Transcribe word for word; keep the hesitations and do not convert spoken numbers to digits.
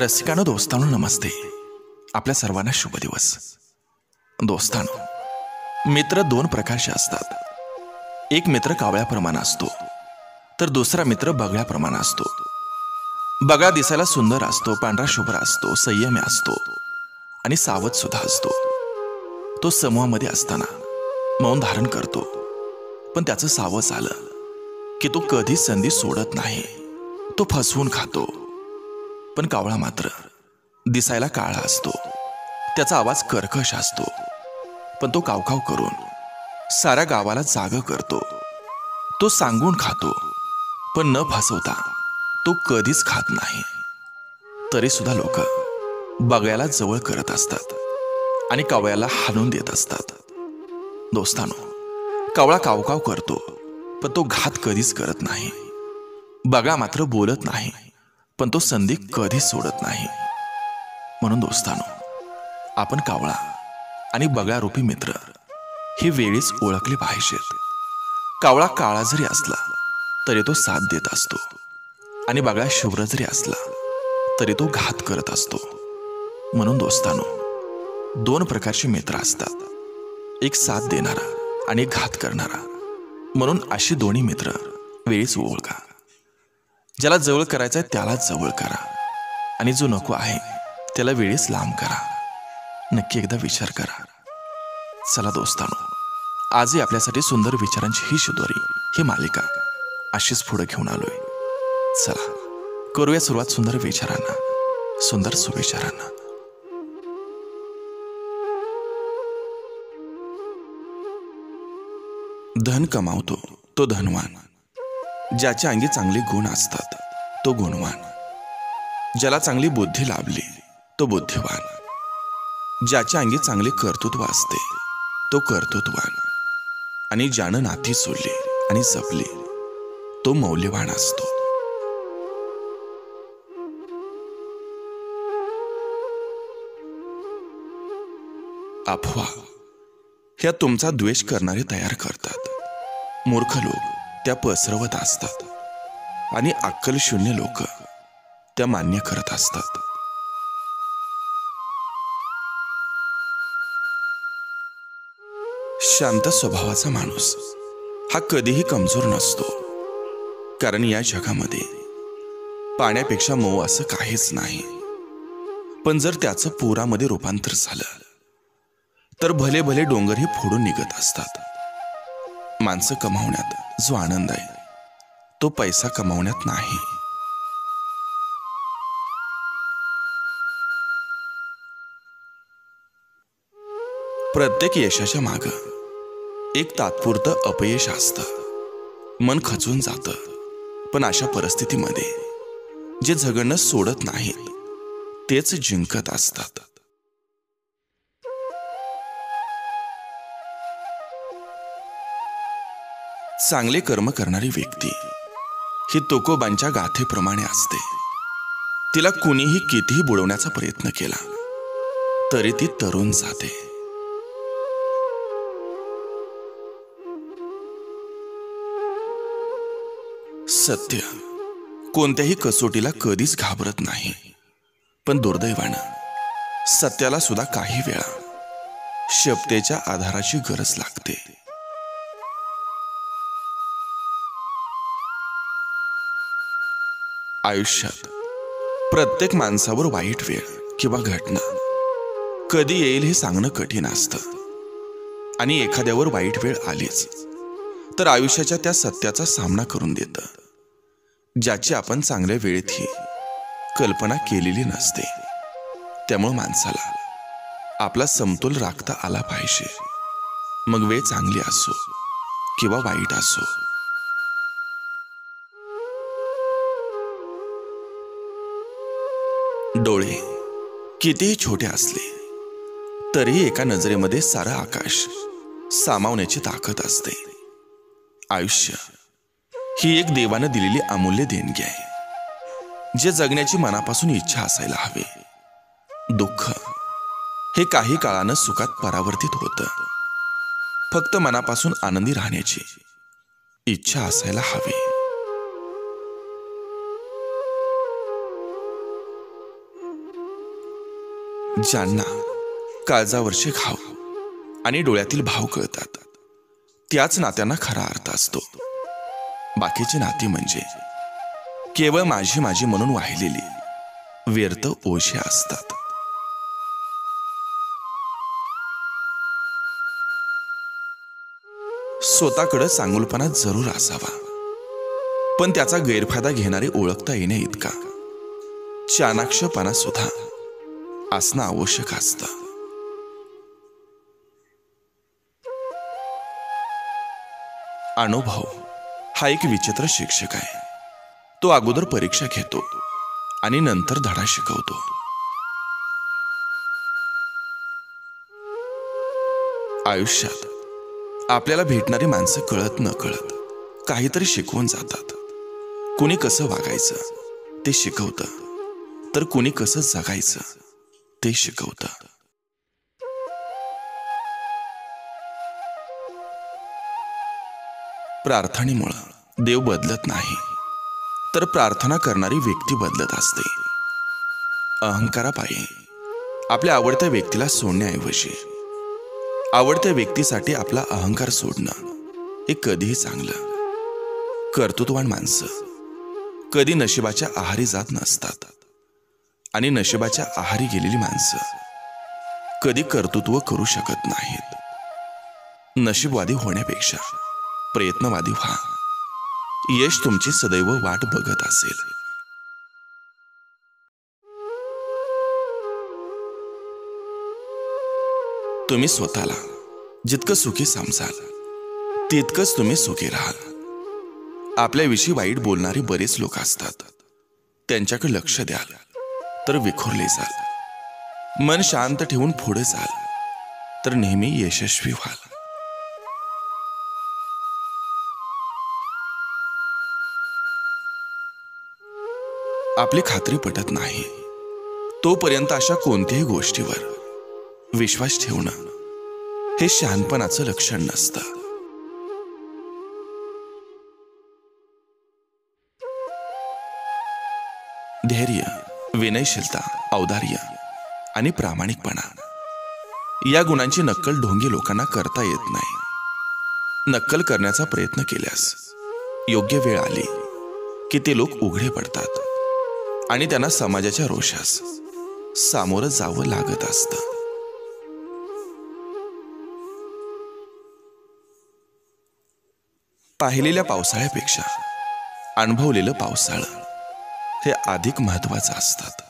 रसिकानो दोस्तानो नमस्ते, आपल्या सर्वांना शुभ दिवस। दोस्तानो, मित्र दोन प्रकारचे असतात। एक मित्र कावळ्याप्रमाणे असतो तर दुसरा मित्र बगळ्याप्रमाणे असतो। बगळा दिसायला सुंदर असतो, पांढरा शुभ्र असतो, संयमी असतो आणि सावध सुद्धा असतो। तो समूहामध्ये असताना मौन धारण करतो, पण त्याचं सावज आलं की तो कधी संधी सोडत नाही, तो फसवून खातो। पण कावळा मात्र दिसायला काळा असतो, त्याचा आवाज कर्कश असतो, पण तो कावकाव करून साऱ्या गावाला जागं करतो। तो सांगून खातो पण न फसवता तो कधीच खात नाही। तरी सुद्धा लोक बगळ्याला जवळ करत असतात आणि कावळ्याला हाणून देत असतात। दोस्तांनो, कावळा कावकाव करतो पण तो घात कधीच करत नाही। बगळा मात्र बोलत नाही पण तो संधी कधी सोडत नाही। म्हणून दोस्तांनो, आपण कावळा आणि बगळा रूपी मित्र हे वेळीच ओळखले पाहिजेत। कावळा काळा जरी असला तरी तो साथ देत असतो आणि बगळा शुभ्र जरी असला तरी तो घात करत असतो। म्हणून दोस्तांनो, दोन प्रकारचे मित्र असतात, एक साथ देणारा आणि घात करणारा। म्हणून अशी दोन्ही मित्र वेळीच ओळखा। ज्याला जवळ करायचं आहे त्याला जवळ करा आणि जो नको आहे त्याला वेळीच लांब करा। नक्की एकदा विचार करा। चला दोस्तांनो, आजही आपल्यासाठी सुंदर विचारांची ही शिदोरी ही मालिका अशीच पुढे घेऊन आलोय। चला करूया सुरुवात सुंदर विचारांना, सुंदर सुविचारांना। धन कमावतो तो धनवान, ज्याच्या अंगी चांगले गुण असतात तो गुणवान, ज्याला चांगली बुद्धी लाभली तो बुद्धिवान, ज्याच्या अंगी चांगले कर्तृत्व असते तो कर्तृत्ववान, आणि ज्यानं नाती सोडली आणि जपली तो मौल्यवान असतो। अफवा ह्या तुमचा द्वेष करणारे तयार करतात, मूर्ख लोक त्या पसरवत असतात आणि अक्कलशून्य लोक त्या मान्य करत असतात। शांत स्वभावाचा माणूस हा कधीही कमजोर नसतो, कारण या जगामध्ये पाण्यापेक्षा मऊ असं काहीच नाही। पण जर त्याचं पुरामध्ये रूपांतर झालं तर भले भले डोंगरही फोडून निघत असतात। माणसं कमावण्यात जो आनंद आहे तो पैसा कमावण्यात नाही। प्रत्येक यशाच्या माग एक तात्पुरतं अपयश असतं, मन खचून जातं। पण अशा परिस्थितीमध्ये जे झगडणं सोडत नाहीत तेच जिंकत असतात। चांगले कर्म करणारी व्यक्ती ही तुकोबांच्या गाथेप्रमाणे असते, तिला कुणीही कितीही बुडवण्याचा प्रयत्न केला तरी ती तरून जाते। सत्य कोणत्याही कसोटीला कधीच घाबरत नाही, पण दुर्दैवानं सत्याला सुद्धा काही वेळा शपथेच्या आधाराची गरज लागते। आयुष्यात प्रत्येक माणसावर वाईट वेळ किंवा घटना कधी येईल हे सांगणं कठीण असतं, आणि एखाद्यावर वाईट वेळ आलीच तर आयुष्याच्या त्या सत्याचा सामना करून देतं, ज्याची आपण चांगल्या वेळेतही कल्पना केलेली नसते। त्यामुळे माणसाला आपला समतोल राखता आला पाहिजे, मग वेळ चांगली असो किंवा वाईट असो। डोळे कितीही छोटे असले तरी एका नजरेमध्ये सारं आकाश सामावण्याची ताकद असते। आयुष्य ही एक देवानं दिलेली अमूल्य देणगी आहे, जे जगण्याची मनापासून इच्छा असायला हवी। दुःख हे काही काळानं सुखात परावर्तित होतं, फक्त मनापासून आनंदी राहण्याची इच्छा असायला हवी। ज्यांना काळजावरचे घाव आणि डोळ्यातील भाव कळतात त्याच नात्यांना खरा अर्थ असतो। बाकीची नाती म्हणजे केवळ माझी माझी म्हणून वाहिलेली व्यर्थ ओशे असतात। स्वतःकडे चांगुलपणा जरूर असावा, पण त्याचा गैरफायदा घेणारे ओळखता येणे इतका चाणाक्षपणा सुद्धा असणं आवश्यक असतं। अनुभव हा एक विचित्र शिक्षक आहे। तो अगोदर परीक्षा घेतो आणि नंतर धडा शिकवतो। आयुष्यात आपल्याला भेटणारी माणसं कळत न कळत काहीतरी शिकवून जातात। कोणी कसं वागायचं ते शिकवतं, तर कोणी कसं जगायचं ते शिकवतं। प्रार्थनेमुळे देव बदलत नाही, तर प्रार्थना करणारी व्यक्ती बदलत असते। अहंकारापायी आपल्या आवडत्या व्यक्तीला सोडण्याऐवजी आवडत्या व्यक्तीसाठी आपला अहंकार सोडणं हे कधीही चांगलं। कर्तृत्ववान माणसं कधी नशिबाच्या आहारी जात नसतात आणि नशिबाच्या आहारी गेलेली माणसं कधी कर्तृत्व करू शकत नाहीत। नशीबवादी होण्यापेक्षा प्रयत्नवादी व्हा, यश तुमची सदैव वाट बघत असेल। तुम्ही स्वतःला जितकं सुखी समजाल तितकंच तुम्ही सुखी राहाल। आपल्याविषयी वाईट बोलणारे बरेच लोक असतात, त्यांच्याकडे लक्ष द्याल तर विखुरले जाल। मन शांत ठेवून पुढे जाल तर नेहमी यशस्वी व्हाल। आपली खात्री पटत नाही तोपर्यंत अशा कोणत्याही गोष्टीवर विश्वास ठेवणं हे शहाणपणाचं लक्षण नसतं। धैर्य, विनयशीलता, औदार्य आणि प्रामाणिकपणा या गुणांची नक्कल ढोंगी लोकांना करता येत नाही। नक्कल करण्याचा प्रयत्न केल्यास योग्य वेळ आली की ते लोक उघडे पडतात आणि त्यांना समाजाच्या रोषास सामोरं जावं लागत असतं। पाहिलेल्या पावसाळ्यापेक्षा अनुभवलेलं पावसाळं हे अधिक महत्त्वाचं असतं।